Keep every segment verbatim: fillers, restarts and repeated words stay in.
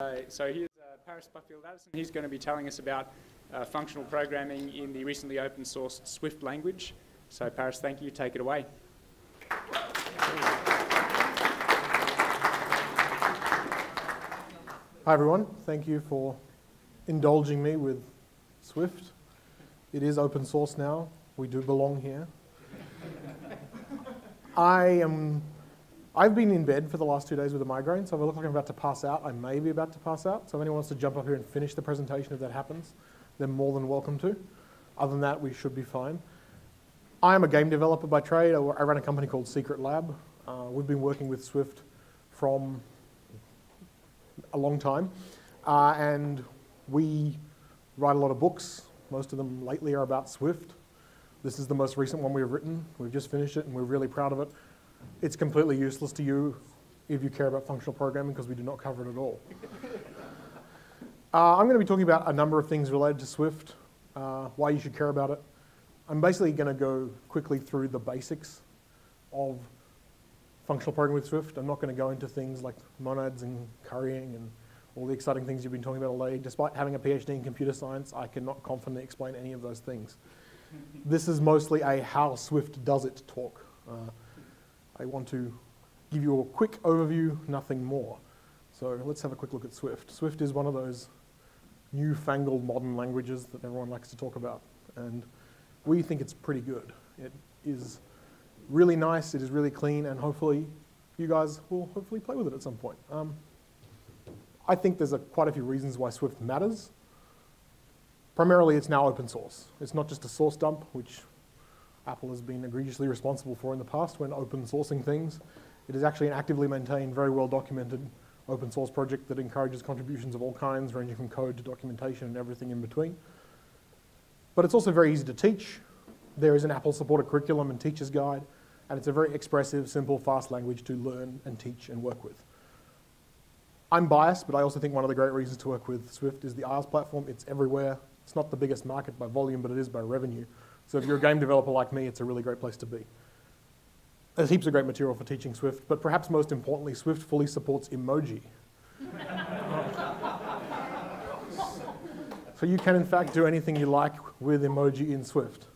Uh, so here's uh, Paris Buttfield-Addison. He's going to be telling us about uh, functional programming in the recently open-sourced Swift language. So Paris, thank you. Take it away. Hi everyone, thank you for indulging me with Swift. It is open source now, we do belong here. I am, I've been in bed for the last two days with a migraine, so if I look like I'm about to pass out, I may be about to pass out. So if anyone wants to jump up here and finish the presentation if that happens, they're more than welcome to. Other than that, we should be fine. I am a game developer by trade. I run a company called Secret Lab. Uh, we've been working with Swift from a long time, uh, and we write a lot of books. Most of them lately are about Swift. This is the most recent one we've written. We've just finished it and we're really proud of it. It's completely useless to you if you care about functional programming because we do not cover it at all. uh, I'm going to be talking about a number of things related to Swift, uh, why you should care about it. I'm basically going to go quickly through the basics of functional programming with Swift. I'm not going to go into things like monads and currying and all the exciting things you've been talking about all day. Despite having a PhD in computer science, I cannot confidently explain any of those things. This is mostly a how Swift does it talk. Uh, I want to give you a quick overview, nothing more. So let's have a quick look at Swift. Swift is one of those newfangled modern languages that everyone likes to talk about. And we think it's pretty good. It is really nice, it is really clean, and hopefully you guys will hopefully play with it at some point. Um, I think there's a, quite a few reasons why Swift matters. Primarily, it's now open source. It's not just a source dump, which Apple has been egregiously responsible for in the past when open sourcing things. It is actually an actively maintained, very well documented open source project that encourages contributions of all kinds, ranging from code to documentation and everything in between. But it's also very easy to teach. There is an Apple-supported curriculum and teacher's guide, and it's a very expressive, simple, fast language to learn and teach and work with. I'm biased, but I also think one of the great reasons to work with Swift is the Rs platform. It's everywhere. It's not the biggest market by volume, but it is by revenue. So if you're a game developer like me, it's a really great place to be. There's heaps of great material for teaching Swift, but perhaps most importantly, Swift fully supports emoji. So you can, in fact, do anything you like with emoji in Swift.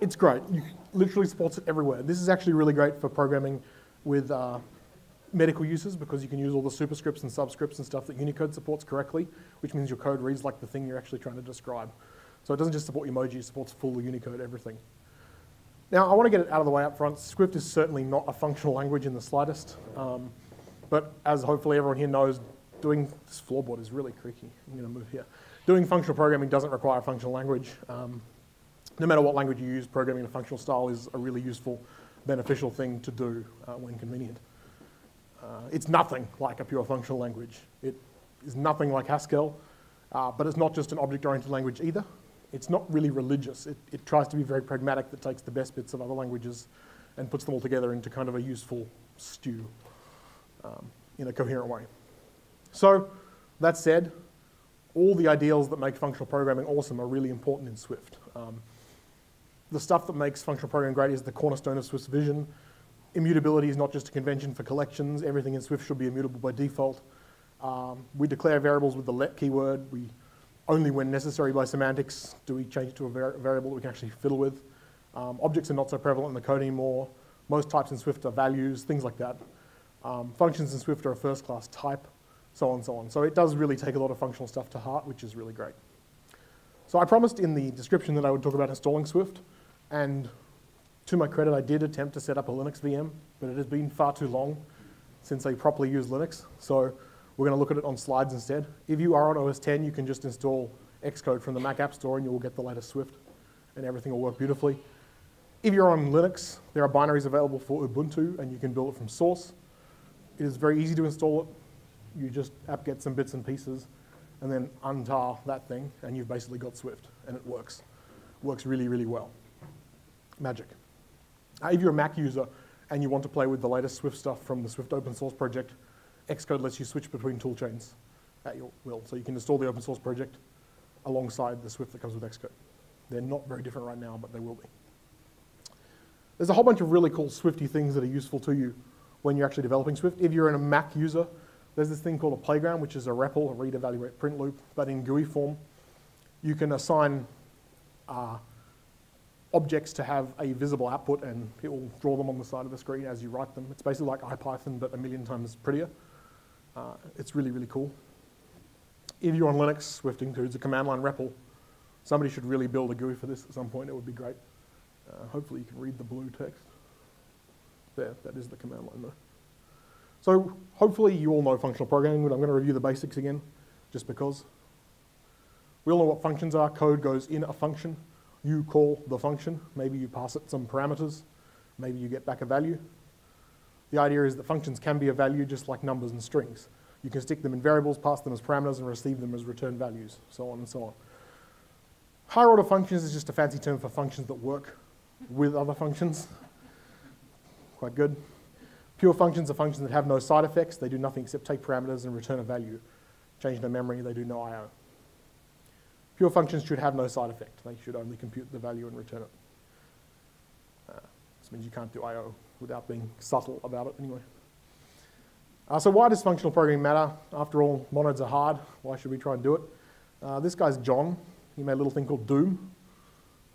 It's great. You literally supports it everywhere. This is actually really great for programming with uh, medical uses because you can use all the superscripts and subscripts and stuff that Unicode supports correctly, which means your code reads like the thing you're actually trying to describe. So it doesn't just support emoji, it supports full Unicode, everything. Now, I want to get it out of the way up front. Swift is certainly not a functional language in the slightest, um, but as hopefully everyone here knows, doing this floorboard is really creaky. I'm going to move here. Doing functional programming doesn't require a functional language. Um, no matter what language you use, programming in a functional style is a really useful, beneficial thing to do uh, when convenient. Uh, it's nothing like a pure functional language. It is nothing like Haskell, uh, but it's not just an object-oriented language either. It's not really religious. It, it tries to be very pragmatic, that takes the best bits of other languages and puts them all together into kind of a useful stew um, in a coherent way. So, that said, all the ideals that make functional programming awesome are really important in Swift. Um, the stuff that makes functional programming great is the cornerstone of Swift's vision. Immutability is not just a convention for collections. Everything in Swift should be immutable by default. Um, we declare variables with the let keyword. We only, when necessary by semantics, do we change it to a var variable that we can actually fiddle with. Um, objects are not so prevalent in the code anymore. Most types in Swift are values, things like that. Um, functions in Swift are a first-class type, so on, so on. So it does really take a lot of functional stuff to heart, which is really great. So I promised in the description that I would talk about installing Swift, and to my credit, I did attempt to set up a Linux V M, but it has been far too long since I properly used Linux, so we're going to look at it on slides instead. If you are on O S ten, you can just install Xcode from the Mac App Store and you will get the latest Swift, and everything will work beautifully. If you're on Linux, there are binaries available for Ubuntu, and you can build it from source. It is very easy to install it. You just apt-get some bits and pieces, and then untar that thing, and you've basically got Swift, and it works. It works really, really well. Magic. Uh, if you're a Mac user and you want to play with the latest Swift stuff from the Swift open source project, Xcode lets you switch between toolchains at your will. So you can install the open source project alongside the Swift that comes with Xcode. They're not very different right now, but they will be. There's a whole bunch of really cool Swifty things that are useful to you when you're actually developing Swift. If you're a Mac user, There's this thing called a playground, which is a R E P L, a read, evaluate, print loop, but in G U I form. You can assign uh, objects to have a visible output, and it will draw them on the side of the screen as you write them. It's basically like IPython, but a million times prettier. Uh, it's really, really cool. If you're on Linux, Swift includes a command line R E P L. Somebody should really build a G U I for this at some point. It would be great. Uh, hopefully you can read the blue text. There, that is the command line though. So hopefully you all know functional programming, but I'm going to review the basics again, just because. We all know what functions are. Code goes in a function. You call the function. Maybe you pass it some parameters. Maybe you get back a value. The idea is that functions can be a value just like numbers and strings. You can stick them in variables, pass them as parameters, and receive them as return values, so on and so on. Higher order functions is just a fancy term for functions that work with other functions. Quite good. Pure functions are functions that have no side effects. They do nothing except take parameters and return a value. Change no memory, they do no I O. Pure functions should have no side effect. They should only compute the value and return it. Uh, this means you can't do I O without being subtle about it anyway. Uh, so why does functional programming matter? After all, monads are hard. Why should we try and do it? Uh, this guy's John. He made a little thing called Doom.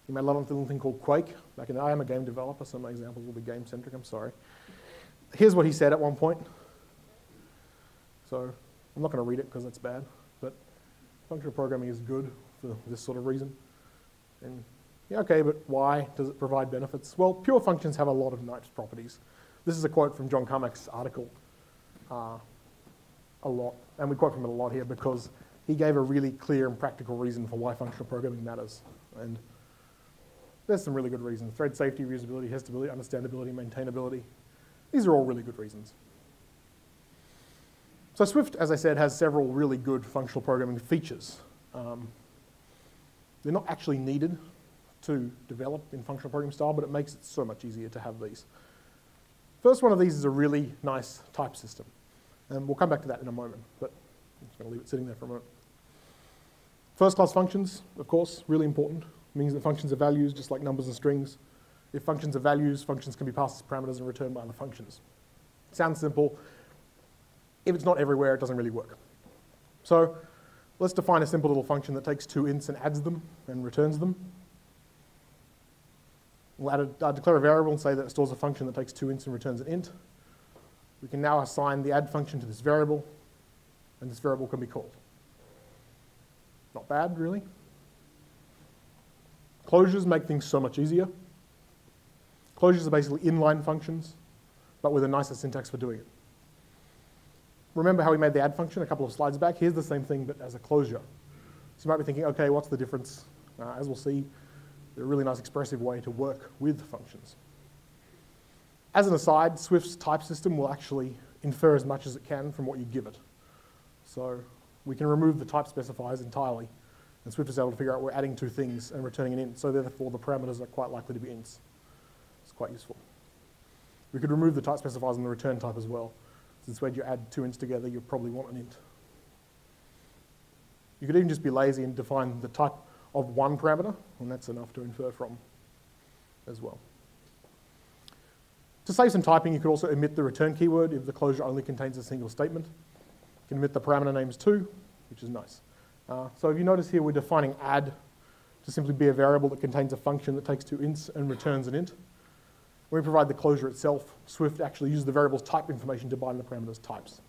He made a little thing called Quake. Back in the day, I am a game developer, so my examples will be game-centric, I'm sorry. Here's what he said at one point. So I'm not going to read it because that's bad, but functional programming is good for this sort of reason. And yeah, okay, but why does it provide benefits? Well, pure functions have a lot of nice properties. This is a quote from John Carmack's article. Uh, a lot, and we quote from it a lot here because he gave a really clear and practical reason for why functional programming matters. And there's some really good reasons. Thread safety, reusability, testability, understandability, maintainability. These are all really good reasons. So Swift, as I said, has several really good functional programming features. Um, they're not actually needed to develop in functional programming style, but it makes it so much easier to have these. First one of these is a really nice type system. And we'll come back to that in a moment, but I'm just going to leave it sitting there for a moment. First-class functions, of course, really important. It means that functions are values, just like numbers and strings. If functions are values, functions can be passed as parameters and returned by other functions. Sounds simple. If it's not everywhere, it doesn't really work. So let's define a simple little function that takes two ints and adds them and returns them. We'll add a, uh, declare a variable and say that it stores a function that takes two ints and returns an int. We can now assign the add function to this variable, and this variable can be called. Not bad, really. Closures make things so much easier. Closures are basically inline functions, but with a nicer syntax for doing it. Remember how we made the add function a couple of slides back? Here's the same thing, but as a closure. So you might be thinking, okay, what's the difference? Uh, as we'll see, they're a really nice expressive way to work with functions. As an aside, Swift's type system will actually infer as much as it can from what you give it. So we can remove the type specifiers entirely, and Swift is able to figure out we're adding two things and returning an int, so therefore the parameters are quite likely to be ints. It's quite useful. We could remove the type specifiers and the return type as well. Since when you add two ints together, you probably want an int. You could even just be lazy and define the type of one parameter, and that's enough to infer from as well. To save some typing, you could also omit the return keyword if the closure only contains a single statement. You can omit the parameter names too, which is nice. Uh, so if you notice here, we're defining add to simply be a variable that contains a function that takes two ints and returns an int. When we provide the closure itself, Swift actually uses the variable's type information to bind the parameter's types.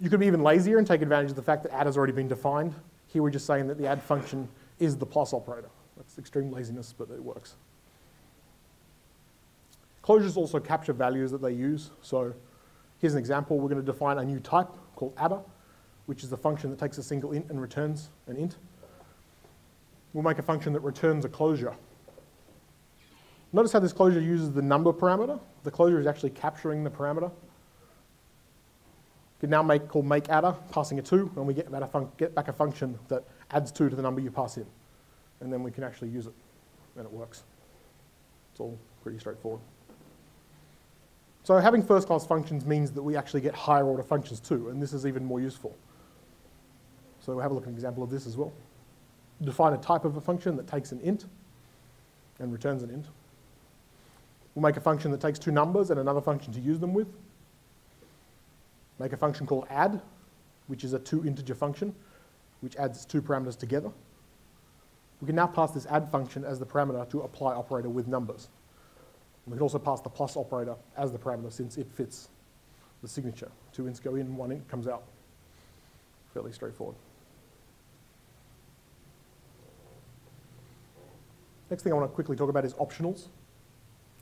You could be even lazier and take advantage of the fact that add has already been defined. Here we're just saying that the add function is the plus operator. That's extreme laziness, but it works. Closures also capture values that they use. So here's an example. We're going to define a new type called adder, which is the function that takes a single int and returns an int. We'll make a function that returns a closure. Notice how this closure uses the number parameter. The closure is actually capturing the parameter. You can now make call make adder, passing a two, and we get back a, get back a function that adds two to the number you pass in. And then we can actually use it, and it works. It's all pretty straightforward. So having first-class functions means that we actually get higher-order functions too, and this is even more useful. So we'll have a look at an example of this as well. Define a type of a function that takes an int and returns an int. We'll make a function that takes two numbers and another function to use them with. make a function called add, which is a two integer function, which adds two parameters together. We can now pass this add function as the parameter to apply operator with numbers. We can also pass the plus operator as the parameter since it fits the signature. Two ints go in, one int comes out. Fairly straightforward. Next thing I want to quickly talk about is optionals,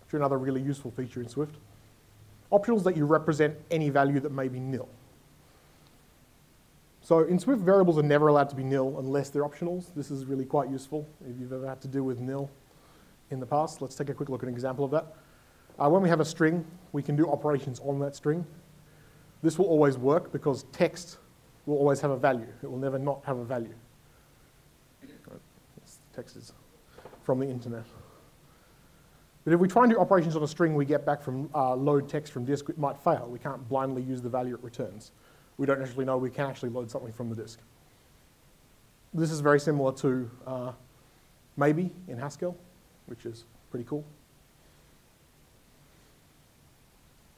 which are another really useful feature in Swift. Optionals that you represent any value that may be nil. So in Swift, variables are never allowed to be nil unless they're optionals. This is really quite useful if you've ever had to deal with nil in the past. Let's take a quick look at an example of that. Uh, when we have a string, we can do operations on that string. This will always work because text will always have a value. It will never not have a value. Right. This text is from the internet. But if we try and do operations on a string we get back from uh, load text from disk, it might fail. We can't blindly use the value it returns. We don't actually know we can actually load something from the disk. This is very similar to uh, maybe in Haskell, which is pretty cool.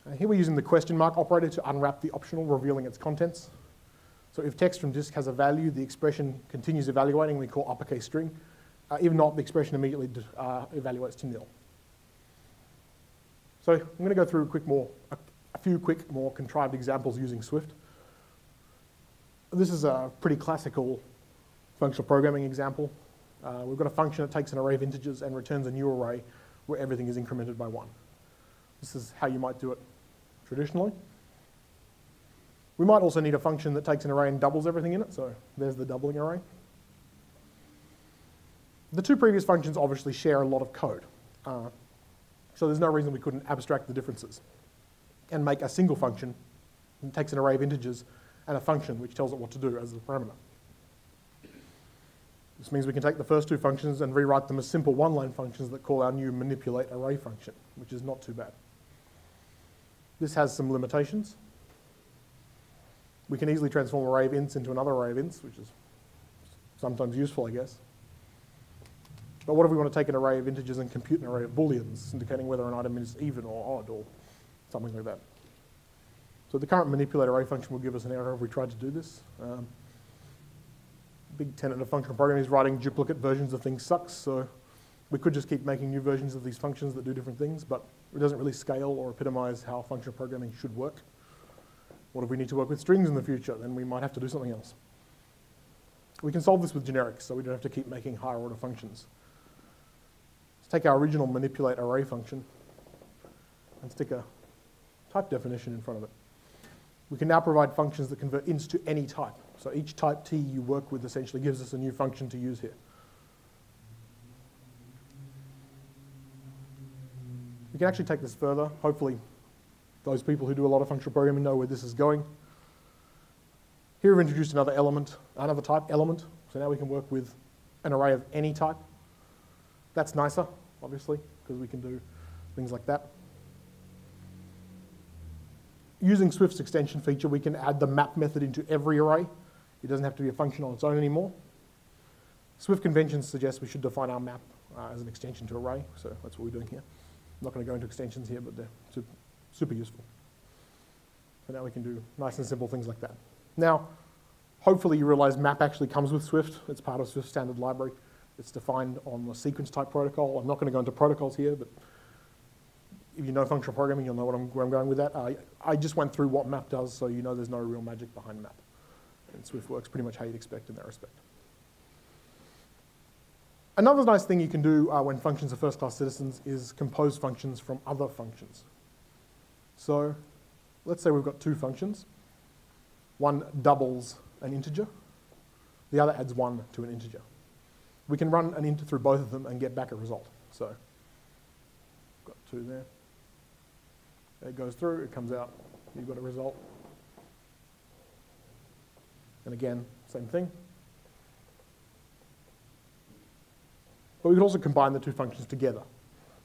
And here we're using the question mark operator to unwrap the optional, revealing its contents. So if text from disk has a value, the expression continues evaluating, we call uppercase string. Uh, if not, the expression immediately uh, evaluates to nil. So I'm going to go through a, quick more, a, a few quick more contrived examples using Swift. This is a pretty classical functional programming example. Uh, we've got a function that takes an array of integers and returns a new array where everything is incremented by one. This is how you might do it traditionally. We might also need a function that takes an array and doubles everything in it, so there's the doubling array. The two previous functions obviously share a lot of code, uh, so there's no reason we couldn't abstract the differences and make a single function that takes an array of integers and a function which tells it what to do as the parameter. This means we can take the first two functions and rewrite them as simple one-line functions that call our new manipulate array function, which is not too bad. This has some limitations. We can easily transform array of ints into another array of ints, which is sometimes useful, I guess. But what if we want to take an array of integers and compute an array of booleans, indicating whether an item is even or odd or something like that? So the current manipulate array function will give us an error if we tried to do this. Um, big tenet of functional programming is writing duplicate versions of things sucks, so we could just keep making new versions of these functions that do different things, but it doesn't really scale or epitomize how functional programming should work. What if we need to work with strings in the future? Then we might have to do something else. We can solve this with generics, so we don't have to keep making higher order functions. Let's take our original manipulate array function and stick a type definition in front of it. We can now provide functions that convert ints to any type. So each type T you work with essentially gives us a new function to use here. We can actually take this further. Hopefully, those people who do a lot of functional programming know where this is going. Here we've introduced another element, another type element. So now we can work with an array of any type. That's nicer, obviously, because we can do things like that. Using Swift's extension feature, we can add the map method into every array. It doesn't have to be a function on its own anymore. Swift conventions suggest we should define our map uh, as an extension to array, so that's what we're doing here. I'm not going to go into extensions here, but they're super, super useful. So now we can do nice and simple things like that. Now, hopefully you realize map actually comes with Swift. It's part of Swift's standard library. It's defined on the sequence type protocol. I'm not going to go into protocols here, but if you know functional programming, you'll know what I'm, where I'm going with that. Uh, I just went through what map does, so you know there's no real magic behind map. And Swift works pretty much how you'd expect in that respect. Another nice thing you can do uh, when functions are first-class citizens is compose functions from other functions. So let's say we've got two functions. One doubles an integer. The other adds one to an integer. We can run an int through both of them and get back a result. So got two there. It goes through, it comes out, you've got a result. And again, same thing. But we could also combine the two functions together.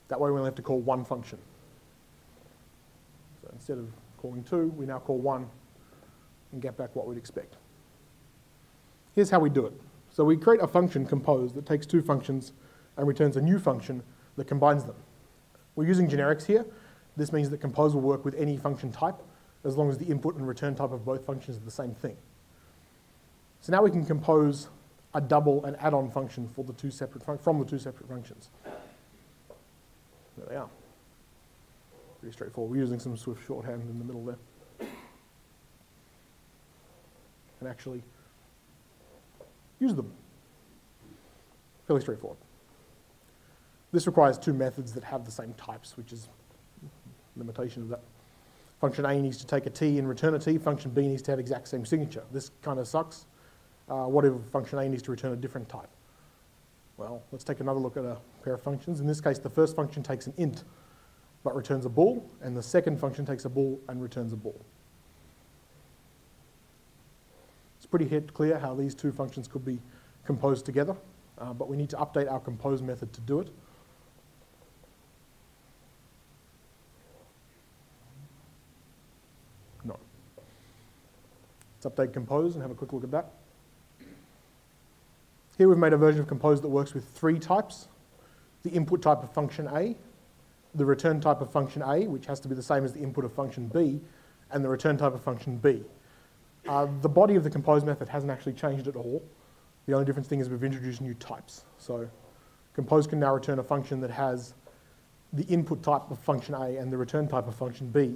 That way we only have to call one function. So instead of calling two, we now call one and get back what we'd expect. Here's how we do it. So we create a function compose that takes two functions and returns a new function that combines them. We're using generics here. This means that compose will work with any function type, as long as the input and return type of both functions are the same thing. So now we can compose a double and add-on function for the two separate fun from the two separate functions. There they are. Pretty straightforward. We're using some Swift shorthand in the middle there. And actually use them. Fairly straightforward. This requires two methods that have the same types, which is a limitation of that. Function A needs to take a T and return a T. Function B needs to have exact same signature. This kind of sucks. Uh, what if function A needs to return a different type? Well, let's take another look at a pair of functions. In this case, the first function takes an int but returns a bool, and the second function takes a bool and returns a bool. It's pretty clear how these two functions could be composed together, uh, but we need to update our compose method to do it. No. Let's update compose and have a quick look at that. Here we've made a version of compose that works with three types. The input type of function A, the return type of function A, which has to be the same as the input of function B, and the return type of function B. Uh, the body of the compose method hasn't actually changed at all. The only difference thing is we've introduced new types. So compose can now return a function that has the input type of function A and the return type of function B,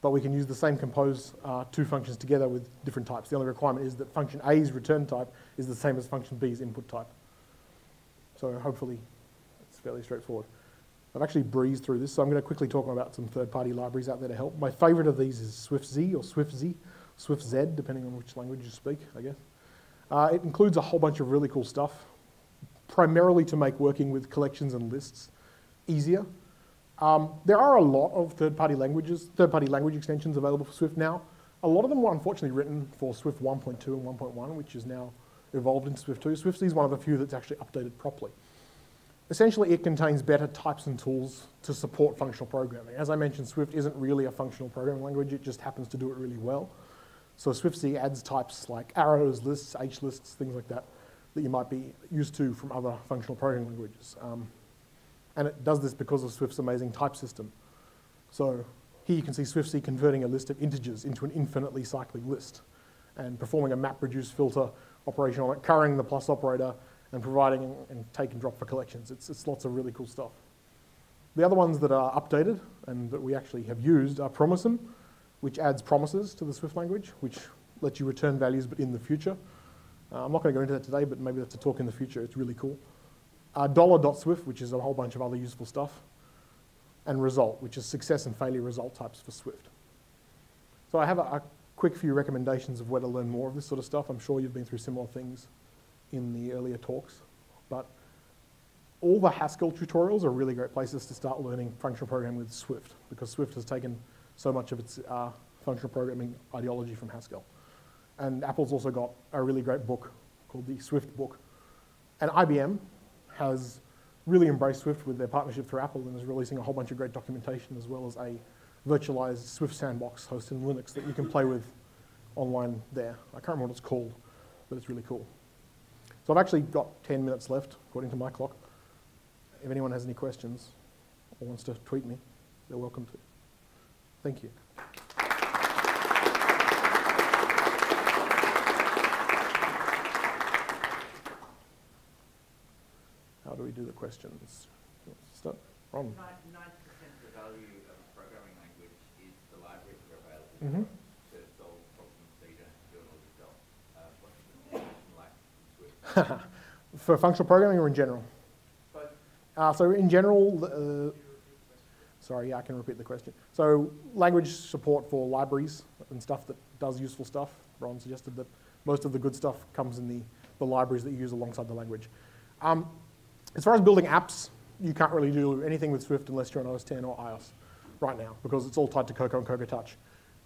but we can use the same compose uh, two functions together with different types. The only requirement is that function A's return type is the same as function B's input type. So hopefully it's fairly straightforward. I've actually breezed through this, so I'm going to quickly talk about some third-party libraries out there to help. My favorite of these is Swift Z or Swift Z, Swift Z, depending on which language you speak, I guess. Uh, it includes a whole bunch of really cool stuff, primarily to make working with collections and lists easier. Um, there are a lot of third-party languages, third-party language extensions available for Swift now. A lot of them were unfortunately written for Swift one point two and one point one, which is now evolved into Swift two. Swift Z is one of the few that's actually updated properly. Essentially, it contains better types and tools to support functional programming. As I mentioned, Swift isn't really a functional programming language, it just happens to do it really well. So Swift Z adds types like arrows, lists, H lists, things like that, that you might be used to from other functional programming languages. Um, And it does this because of Swift's amazing type system. So here you can see Swift Z converting a list of integers into an infinitely cycling list and performing a map reduce filter operation on it, carrying the plus operator and providing and take and drop for collections. It's, it's lots of really cool stuff. The other ones that are updated and that we actually have used are Promissum, which adds promises to the Swift language, which lets you return values but in the future. Uh, I'm not going to go into that today, but maybe that's a talk in the future. It's really cool. Uh, Dollar dot swift, which is a whole bunch of other useful stuff, and Result, which is success and failure result types for Swift. So I have a, a quick few recommendations of where to learn more of this sort of stuff. I'm sure you've been through similar things in the earlier talks, but all the Haskell tutorials are really great places to start learning functional programming with Swift, because Swift has taken so much of its uh, functional programming ideology from Haskell. And Apple's also got a really great book called the Swift Book. And I B M has really embraced Swift with their partnership through Apple and is releasing a whole bunch of great documentation as well as a virtualized Swift sandbox hosted in Linux that you can play with online there. I can't remember what it's called, but it's really cool. So I've actually got ten minutes left, according to my clock. If anyone has any questions or wants to tweet me, they're welcome to. Thank you. How do we do the questions? Start from. ninety percent of the value of a programming language is the libraries that are available mm -hmm. to solve problems so you don't have to do it all yourself. Uh, what's the situation like in Swift? For functional programming or in general? Both. Uh, so in general, uh, sorry, yeah, I can repeat the question. So language support for libraries and stuff that does useful stuff. Ron suggested that most of the good stuff comes in the, the libraries that you use alongside the language. Um, As far as building apps, you can't really do anything with Swift unless you're on O S ten or iOS right now, because it's all tied to Cocoa and Cocoa Touch.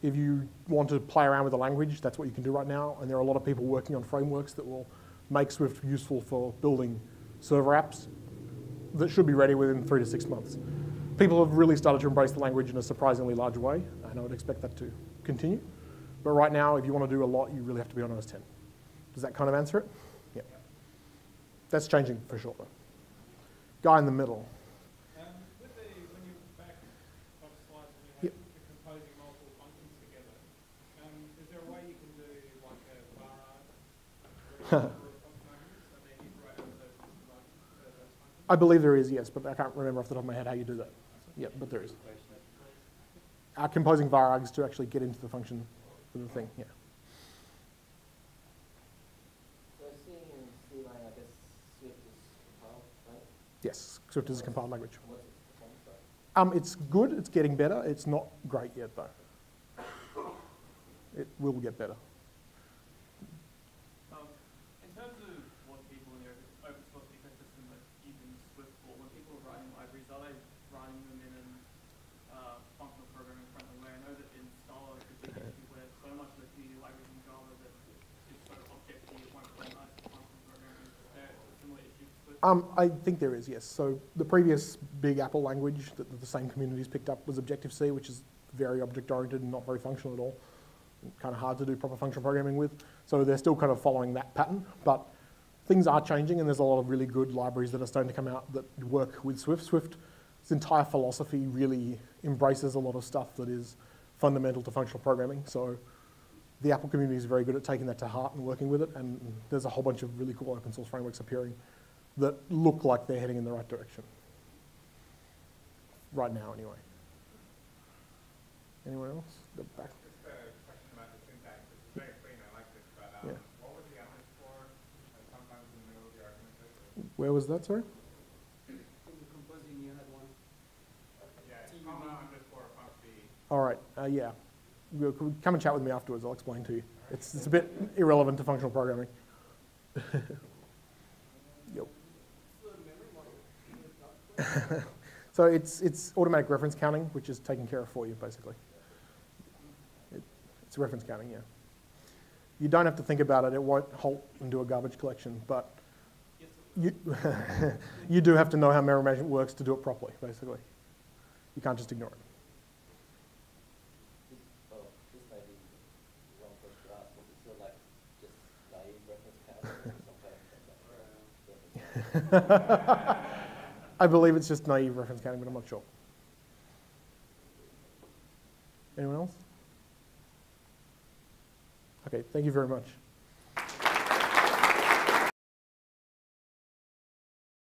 If you want to play around with the language, that's what you can do right now, and there are a lot of people working on frameworks that will make Swift useful for building server apps that should be ready within three to six months. People have really started to embrace the language in a surprisingly large way, and I would expect that to continue. But right now, if you want to do a lot, you really have to be on O S ten. Does that kind of answer it? Yeah. That's changing for sure, though. Guy in the middle. Um, with the, when you back up slides and you have yep. you're composing multiple functions together, I believe there is, yes, but I can't remember off the top of my head how you do that. Yeah, but there is. Uh, composing varargs to actually get into the function of the thing, yeah. So C and C line, I guess Swift is compiled, right? Yes, Swift is a compiled language. What's its performance like? Um, it's good, it's getting better. It's not great yet, though. It will get better. Um, I think there is, yes. So the previous big Apple language that the same communities picked up was Objective-C, which is very object-oriented and not very functional at all. Kind of hard to do proper functional programming with. So they're still kind of following that pattern, but things are changing and there's a lot of really good libraries that are starting to come out that work with Swift. Swift's entire philosophy really embraces a lot of stuff that is fundamental to functional programming. So the Apple community is very good at taking that to heart and working with it, and there's a whole bunch of really cool open source frameworks appearing that look like they're heading in the right direction. Right now, anyway. Anyone else? The back. Just a question about the syntax. It's very clean, I like this, but um, yeah. What was the underscore sometimes in the middle of the argumentation? Where was that, sorry? In the composing, you had one. Yeah, comma underscore func. All right, uh, yeah. Come and chat with me afterwards, I'll explain to you. Right. It's, it's a bit irrelevant to functional programming. So it's, it's automatic reference counting, which is taken care of for you, basically. It, it's reference counting, yeah. You don't have to think about it. It won't halt and do a garbage collection, but you, you do have to know how memory management works to do it properly, basically. You can't just ignore it. I believe it's just naive reference counting, but I'm not sure. Anyone else? Okay, thank you very much.